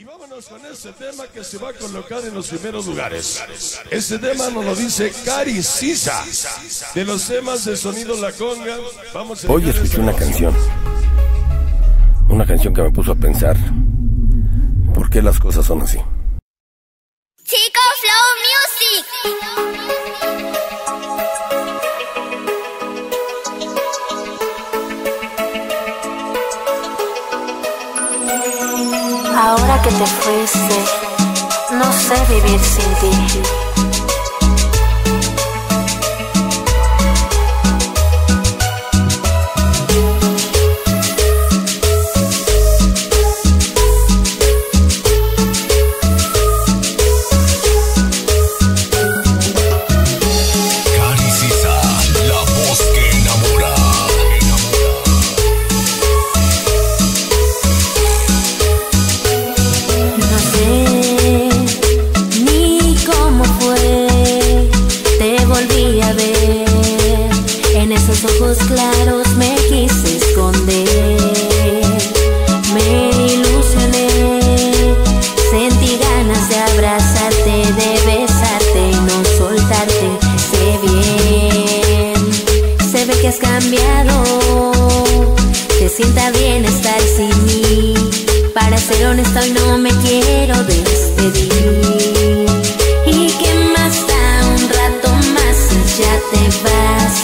Y vámonos con este tema que se va a colocar en los primeros lugares. Este tema nos lo dice Cari Sisa. De los temas de Sonido La Conga. Vamos a... Hoy escuché una canción. Una canción que me puso a pensar. ¿Por qué las cosas son así? Chico Flow Music. Ahora que te fuiste, no sé vivir sin ti. Cari Sisa, la voz que enamora. Esos ojos claros me quise esconder, me ilusioné, sentí ganas de abrazarte, de besarte y no soltarte. Sé bien, se ve que has cambiado, te sienta bien estar sin mí. Para ser honesta hoy no me quiero despedir. ¿Y qué más da un rato más si ya te vas?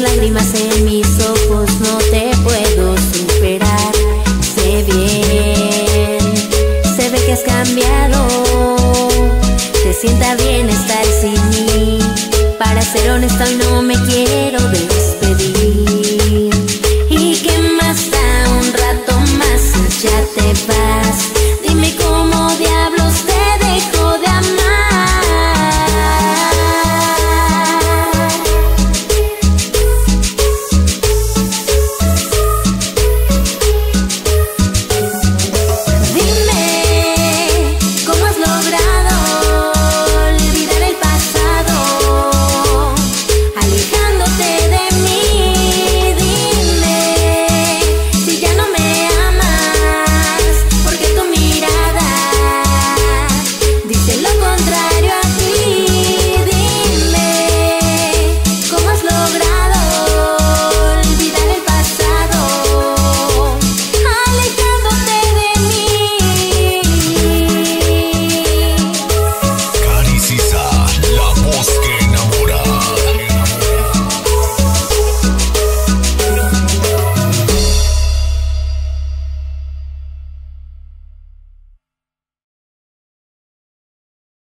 Lágrimas en mis ojos, no te puedo superar. Sé bien, se ve que has cambiado, te sienta bien estar sin mí. Para ser honesta hoy no me quiero despedir.